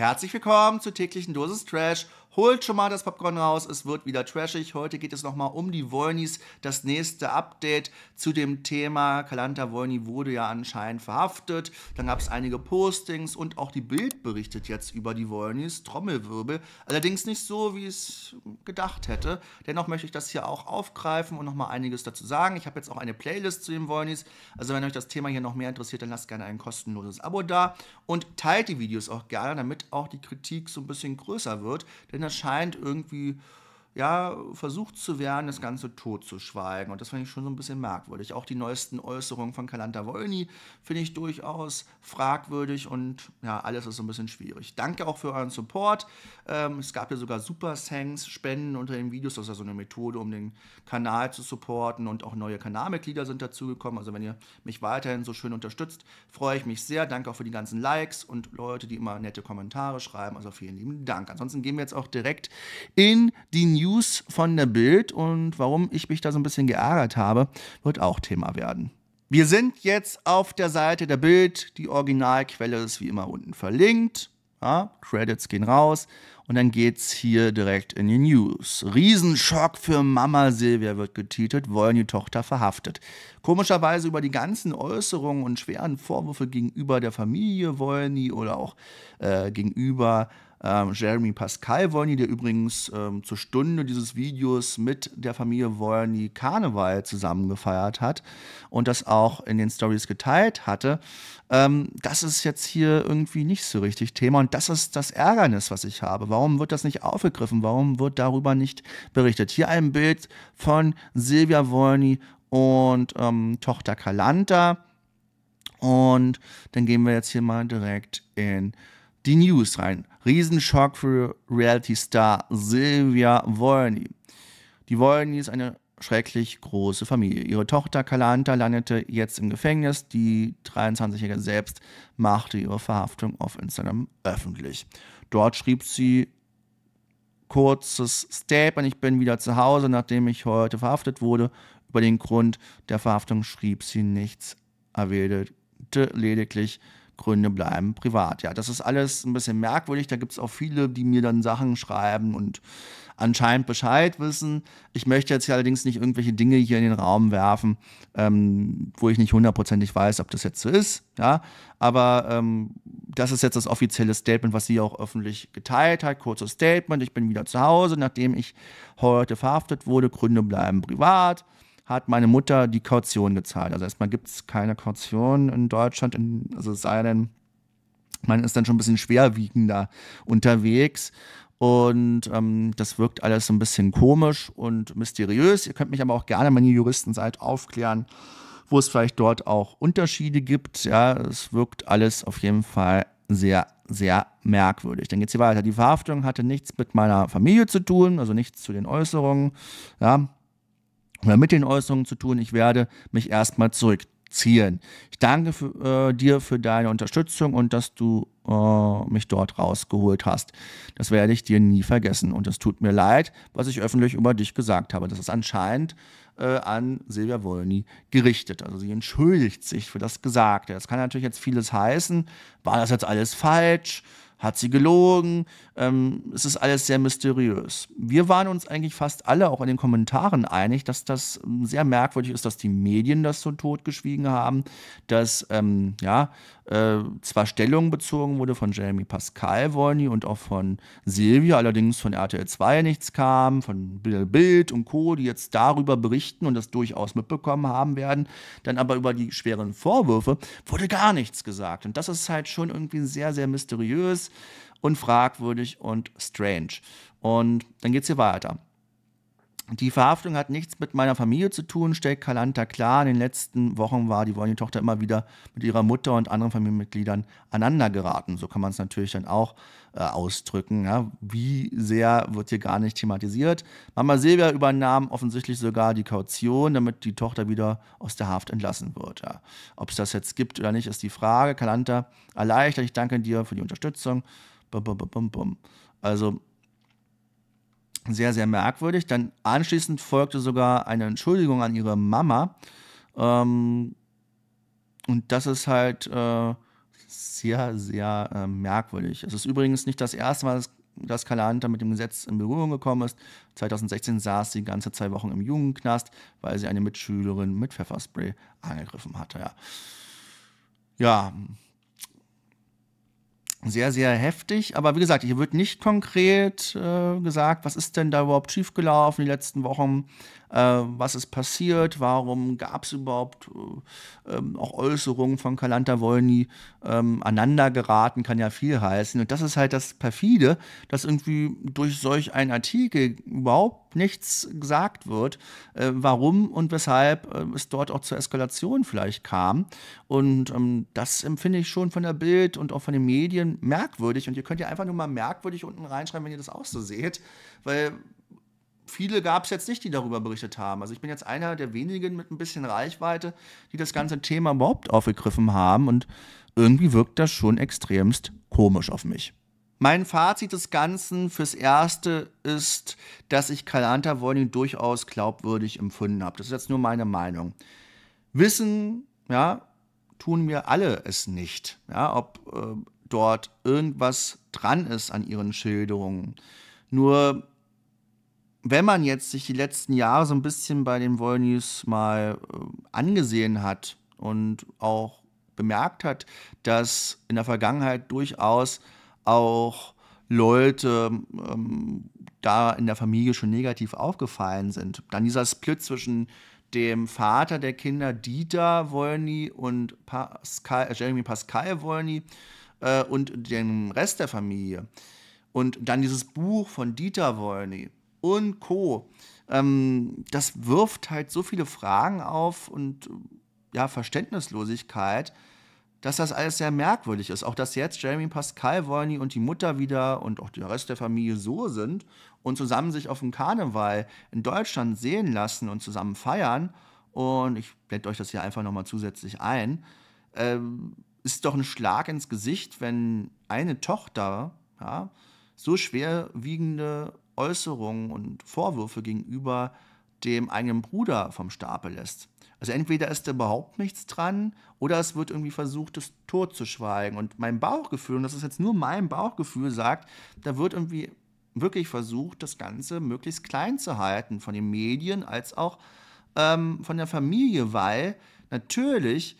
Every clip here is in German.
Herzlich willkommen zur täglichen Dosis Trash. Holt schon mal das Popcorn raus, es wird wieder trashig. Heute geht es nochmal um die Wollnys. Das nächste Update zu dem Thema. Calantha Wollny wurde ja anscheinend verhaftet. Dann gab es einige Postings und auch die BILD berichtet jetzt über die Wollnys. Trommelwirbel. Allerdings nicht so, wie ich es gedacht hätte. Dennoch möchte ich das hier auch aufgreifen und nochmal einiges dazu sagen. Ich habe jetzt auch eine Playlist zu den Wollnys. Also wenn euch das Thema hier noch mehr interessiert, dann lasst gerne ein kostenloses Abo da. Und teilt die Videos auch gerne, damit auch die Kritik so ein bisschen größer wird. Denn das scheint irgendwie, ja, versucht zu werden, das Ganze totzuschweigen. Und das fand ich schon so ein bisschen merkwürdig. Auch die neuesten Äußerungen von Calantha Wollny finde ich durchaus fragwürdig. Und ja, alles ist so ein bisschen schwierig. Danke auch für euren Support. Es gab ja sogar Super-Thanks, Spenden unter den Videos. Das ist ja so eine Methode, um den Kanal zu supporten. Und auch neue Kanalmitglieder sind dazugekommen. Also wenn ihr mich weiterhin so schön unterstützt, freue ich mich sehr. Danke auch für die ganzen Likes und Leute, die immer nette Kommentare schreiben. Also vielen lieben Dank. Ansonsten gehen wir jetzt auch direkt in die News von der BILD, und warum ich mich da so ein bisschen geärgert habe, wird auch Thema werden. Wir sind jetzt auf der Seite der BILD, die Originalquelle ist wie immer unten verlinkt, ja, Credits gehen raus und dann geht's hier direkt in die News. Riesenschock für Mama Silvia wird getitelt, Wollny Tochter verhaftet. Komischerweise über die ganzen Äußerungen und schweren Vorwürfe gegenüber der Familie Wollny oder auch gegenüber Jeremy Pascal Wollny, der übrigens zur Stunde dieses Videos mit der Familie Wollny Karneval zusammengefeiert hat und das auch in den Stories geteilt hatte. Das ist jetzt hier irgendwie nicht so richtig Thema, und das ist das Ärgernis, was ich habe. Warum wird das nicht aufgegriffen? Warum wird darüber nicht berichtet? Hier ein Bild von Silvia Wollny und Tochter Calantha, und dann gehen wir jetzt hier mal direkt in die News rein. Riesenschock für Reality-Star Silvia Wollny. Die Wollny ist eine schrecklich große Familie. Ihre Tochter Calantha landete jetzt im Gefängnis. Die 23-Jährige selbst machte ihre Verhaftung auf Instagram öffentlich. Dort schrieb sie kurzes Statement: Ich bin wieder zu Hause, nachdem ich heute verhaftet wurde. Über den Grund der Verhaftung schrieb sie nichts, erwähnte lediglich, Gründe bleiben privat. Ja, das ist alles ein bisschen merkwürdig. Da gibt es auch viele, die mir dann Sachen schreiben und anscheinend Bescheid wissen. Ich möchte jetzt hier allerdings nicht irgendwelche Dinge hier in den Raum werfen, wo ich nicht hundertprozentig weiß, ob das jetzt so ist. Ja, aber das ist jetzt das offizielle Statement, was sie auch öffentlich geteilt hat. Kurzes Statement: Ich bin wieder zu Hause, nachdem ich heute verhaftet wurde. Gründe bleiben privat. Hat meine Mutter die Kaution gezahlt. Also erstmal gibt es keine Kaution in Deutschland, also es sei denn, man ist dann schon ein bisschen schwerwiegender unterwegs, und das wirkt alles so ein bisschen komisch und mysteriös. Ihr könnt mich aber auch gerne, wenn ihr Juristen seid, aufklären, wo es vielleicht dort auch Unterschiede gibt. Ja, es wirkt alles auf jeden Fall sehr, sehr merkwürdig. Dann geht es hier weiter. Die Verhaftung hatte nichts mit meiner Familie zu tun, also nichts zu den Äußerungen, ja, oder mit den Äußerungen zu tun. Ich werde mich erstmal zurückziehen. Ich danke dir für deine Unterstützung und dass du mich dort rausgeholt hast. Das werde ich dir nie vergessen. Und es tut mir leid, was ich öffentlich über dich gesagt habe. Das ist anscheinend an Silvia Wollny gerichtet. Also sie entschuldigt sich für das Gesagte. Das kann natürlich jetzt vieles heißen. War das jetzt alles falsch? Hat sie gelogen? Es ist alles sehr mysteriös. Wir waren uns eigentlich fast alle auch in den Kommentaren einig, dass das sehr merkwürdig ist, dass die Medien das so totgeschwiegen haben, dass zwar Stellung bezogen wurde von Jeremy Pascal Wollny und auch von Silvia, allerdings von RTL 2 nichts kam, von BILD und Co., die jetzt darüber berichten und das durchaus mitbekommen haben werden. Dann aber über die schweren Vorwürfe wurde gar nichts gesagt. Und das ist halt schon irgendwie sehr, sehr mysteriös und fragwürdig und strange. Und dann geht es hier weiter. Die Verhaftung hat nichts mit meiner Familie zu tun, stellt Calantha klar. In den letzten Wochen war die Wollny-Tochter immer wieder mit ihrer Mutter und anderen Familienmitgliedern aneinander geraten. So kann man es natürlich dann auch ausdrücken. Ja? Wie sehr wird hier gar nicht thematisiert. Mama Silvia übernahm offensichtlich sogar die Kaution, damit die Tochter wieder aus der Haft entlassen wird. Ja? Ob es das jetzt gibt oder nicht, ist die Frage. Calantha erleichtert, ich danke dir für die Unterstützung. Bum, bum, bum, bum. Also sehr, sehr merkwürdig. Dann anschließend folgte sogar eine Entschuldigung an ihre Mama. Und das ist halt sehr, sehr merkwürdig. Es ist übrigens nicht das erste Mal, dass Calantha mit dem Gesetz in Berührung gekommen ist. 2016 saß sie ganze 2 Wochen im Jugendknast, weil sie eine Mitschülerin mit Pfefferspray angegriffen hatte. Ja, ja. Sehr, sehr heftig. Aber wie gesagt, hier wird nicht konkret gesagt, was ist denn da überhaupt schiefgelaufen in den letzten Wochen? Was ist passiert? Warum gab es überhaupt auch Äußerungen von Calantha Wollny? Aneinander geraten kann ja viel heißen. Und das ist halt das Perfide, dass irgendwie durch solch einen Artikel überhaupt nichts gesagt wird, warum und weshalb es dort auch zur Eskalation vielleicht kam. Und das empfinde ich schon von der BILD und auch von den Medien merkwürdig, und ihr könnt ja einfach nur mal merkwürdig unten reinschreiben, wenn ihr das auch so seht, weil viele gab es jetzt nicht, die darüber berichtet haben. Also ich bin jetzt einer der wenigen mit ein bisschen Reichweite, die das ganze Thema überhaupt aufgegriffen haben, und irgendwie wirkt das schon extremst komisch auf mich. Mein Fazit des Ganzen fürs Erste ist, dass ich Calantha Wollny durchaus glaubwürdig empfunden habe. Das ist jetzt nur meine Meinung. Wissen, ja, tun wir alle es nicht. Ja, ob dort irgendwas dran ist an ihren Schilderungen. Nur, wenn man jetzt sich die letzten Jahre so ein bisschen bei den Wollnys mal angesehen hat und auch bemerkt hat, dass in der Vergangenheit durchaus auch Leute da in der Familie schon negativ aufgefallen sind. Dann dieser Split zwischen dem Vater der Kinder, Dieter Wollny, und Jeremy Pascal Wollny, und dem Rest der Familie. Und dann dieses Buch von Dieter Wollny und Co. Das wirft halt so viele Fragen auf und ja, Verständnislosigkeit, dass das alles sehr merkwürdig ist. Auch, dass jetzt Jeremy Pascal Wollny und die Mutter wieder und auch der Rest der Familie so sind und zusammen sich auf dem Karneval in Deutschland sehen lassen und zusammen feiern. Und ich blende euch das hier einfach nochmal zusätzlich ein. Ist doch ein Schlag ins Gesicht, wenn eine Tochter ja, so schwerwiegende Äußerungen und Vorwürfe gegenüber dem eigenen Bruder vom Stapel lässt. Also entweder ist da überhaupt nichts dran oder es wird irgendwie versucht, es totzuschweigen. Und mein Bauchgefühl, und das ist jetzt nur mein Bauchgefühl, sagt, da wird irgendwie wirklich versucht, das Ganze möglichst klein zu halten, von den Medien als auch von der Familie, weil natürlich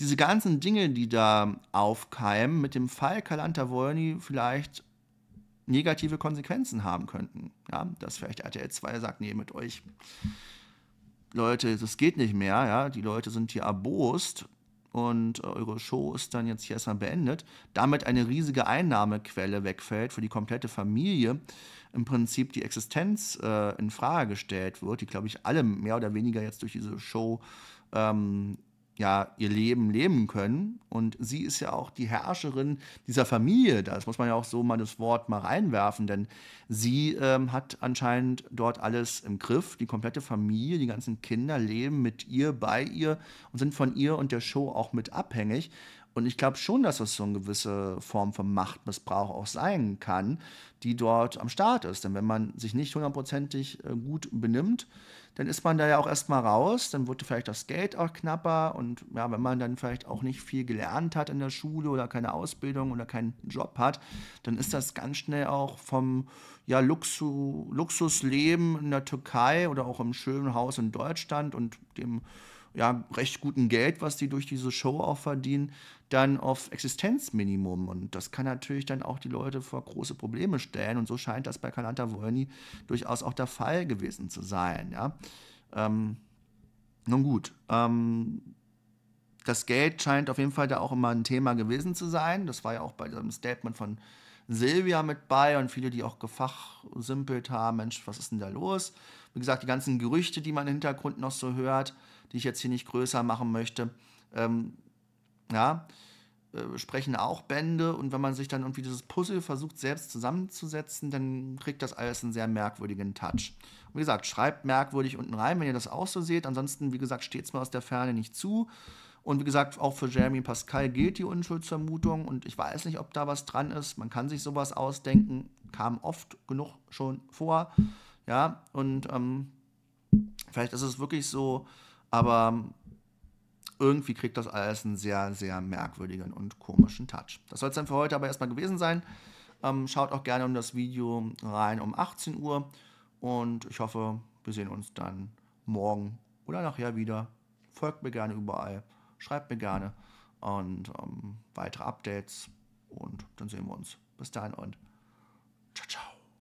diese ganzen Dinge, die da aufkeimen, mit dem Fall Calantha Wollny vielleicht negative Konsequenzen haben könnten. Ja, dass vielleicht RTL 2 sagt, nee, mit euch, Leute, das geht nicht mehr. Ja, die Leute sind hier erbost und eure Show ist dann jetzt hier erstmal beendet. Damit eine riesige Einnahmequelle wegfällt für die komplette Familie. Im Prinzip die Existenz in Frage gestellt wird, die, glaube ich, alle mehr oder weniger jetzt durch diese Show ja, ihr Leben leben können. Und sie ist ja auch die Herrscherin dieser Familie. Das muss man ja auch so mal das Wort mal reinwerfen, denn sie hat anscheinend dort alles im Griff. Die komplette Familie, die ganzen Kinder leben mit ihr, bei ihr und sind von ihr und der Show auch mit abhängig. Und ich glaube schon, dass das so eine gewisse Form von Machtmissbrauch auch sein kann, die dort am Start ist. Denn wenn man sich nicht hundertprozentig gut benimmt, dann ist man da ja auch erstmal raus, dann wird vielleicht das Geld auch knapper. Und ja, wenn man dann vielleicht auch nicht viel gelernt hat in der Schule oder keine Ausbildung oder keinen Job hat, dann ist das ganz schnell auch vom ja, Luxusleben in der Türkei oder auch im schönen Haus in Deutschland und dem ja, recht guten Geld, was die durch diese Show auch verdienen, dann auf Existenzminimum. Und das kann natürlich dann auch die Leute vor große Probleme stellen. Und so scheint das bei Calantha Wollny durchaus auch der Fall gewesen zu sein. Ja? Nun gut, das Geld scheint auf jeden Fall da auch immer ein Thema gewesen zu sein. Das war ja auch bei diesem Statement von Silvia mit bei und viele, die auch gefachsimpelt haben, Mensch, was ist denn da los? Wie gesagt, die ganzen Gerüchte, die man im Hintergrund noch so hört, die ich jetzt hier nicht größer machen möchte, ja, sprechen auch Bände. Und wenn man sich dann irgendwie dieses Puzzle versucht, selbst zusammenzusetzen, dann kriegt das alles einen sehr merkwürdigen Touch. Und wie gesagt, schreibt merkwürdig unten rein, wenn ihr das auch so seht. Ansonsten, wie gesagt, steht es mir aus der Ferne nicht zu. Und wie gesagt, auch für Jeremy Pascal gilt die Unschuldsvermutung. Und ich weiß nicht, ob da was dran ist. Man kann sich sowas ausdenken. Kam oft genug schon vor. Ja, und vielleicht ist es wirklich so. Aber irgendwie kriegt das alles einen sehr, sehr merkwürdigen und komischen Touch. Das soll es dann für heute aber erstmal gewesen sein. Schaut auch gerne in das Video rein um 18 Uhr und ich hoffe, wir sehen uns dann morgen oder nachher wieder. Folgt mir gerne überall, schreibt mir gerne und weitere Updates und dann sehen wir uns. Bis dahin und ciao, ciao.